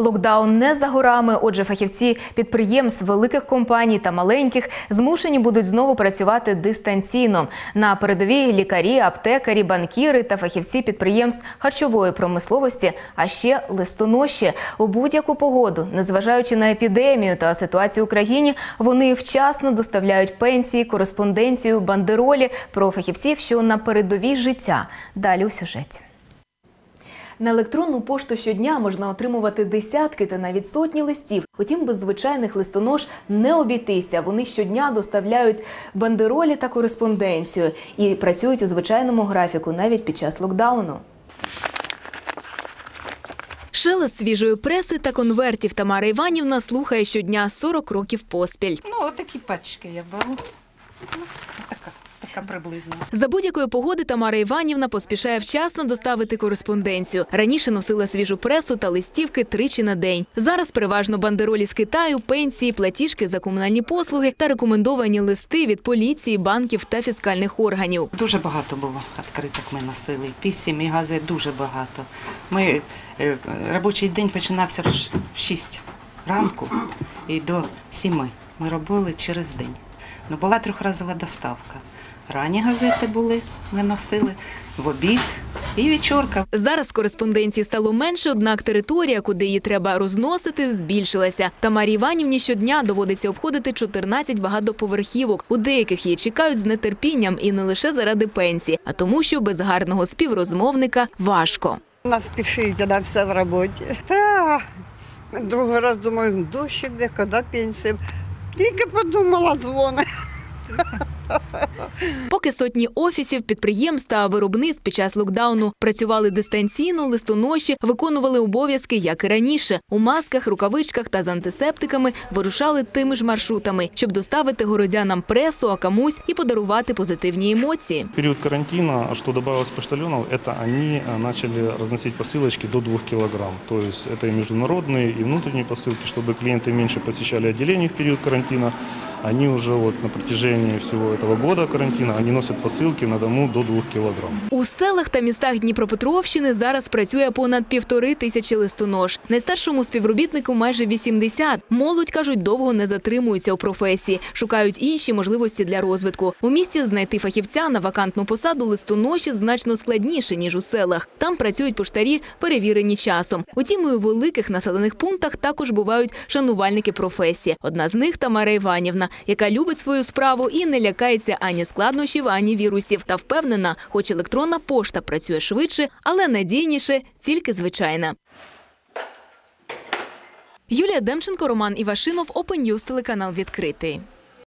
Локдаун не за горами, отже фахівці підприємств, великих компаній та маленьких змушені будуть знову працювати дистанційно. На передовій лікарі, аптекарі, банкіри та фахівці підприємств харчової промисловості, а ще листоноші. У будь-яку погоду, незважаючи на епідемію та ситуацію в Україні, вони вчасно доставляють пенсії, кореспонденцію, бандеролі про фахівців, що на передовій життя. Далі у сюжеті. На електронну пошту щодня можна отримувати десятки та навіть сотні листів. Утім, без звичайних листонож не обійтися. Вони щодня доставляють бандеролі та кореспонденцію. І працюють у звичайному графіку навіть під час локдауну. Шелест свіжої преси та конвертів Тамара Іванівна слухає щодня 40 років поспіль. Отакі пачки я беру. За будь-якої погоди Тамара Іванівна поспішає вчасно доставити кореспонденцію. Раніше носила свіжу пресу та листівки тричі на день. Зараз переважно бандеролі з Китаю, пенсії, платіжки за комунальні послуги та рекомендовані листи від поліції, банків та фіскальних органів. Дуже багато було відкриток ми носили, писем і газет дуже багато. Робочий день починався в 6 ранку і до 7. Ми робили через день. Була трьохразова доставка. Ранні газети були, ми носили, в обід і вечірка. Зараз кореспонденції стало менше, однак територія, куди її треба розносити, збільшилася. Тамарі Іванівні щодня доводиться обходити 14 багатоповерхівок. У деяких її чекають з нетерпінням і не лише заради пенсії, а тому, що без гарного співрозмовника важко. Нас спішить, вона вся в роботі. Другий раз думаю, дощ іде, коли пенсія. Тільки подумала, дзвони. Поки сотні офісів, підприємств та виробництв під час локдауну працювали дистанційно, листоноші виконували обов'язки, як і раніше. У масках, рукавичках та з антисептиками вирушали тими ж маршрутами, щоб доставити городянам пресу, а комусь і подарувати позитивні емоції. В період карантину, що додавалось поштальонів, це вони почали розносити посилочки до 2 кілограм. Тобто це і міжнародні, і внутрішні посилки, щоб клієнти менше посещали відділення в період карантину. Они уже на протяжении всего этого года карантина, они носят посылки на дому до 2 кілограм. У селах та містах Дніпропетровщини зараз працює понад 1500 листонож. Найстаршому співробітнику майже 80. Молодь, кажуть, довго не затримуються у професії. Шукають інші можливості для розвитку. У місті знайти фахівця на вакантну посаду листоноші значно складніше, ніж у селах. Там працюють поштарі, перевірені часом. Утім, і у великих населених пунктах також бувають шанувальники професії. Одна з них – Тамара Іванівна, яка любить свою справу і не лякається ані складнощів, ані вірусів. Та впевнена, хоч електронна пошта працює швидше, але надійніше тільки звичайна. Юлія Демченко, Роман Івашинов, ОПНьюз, телеканал «Відкритий».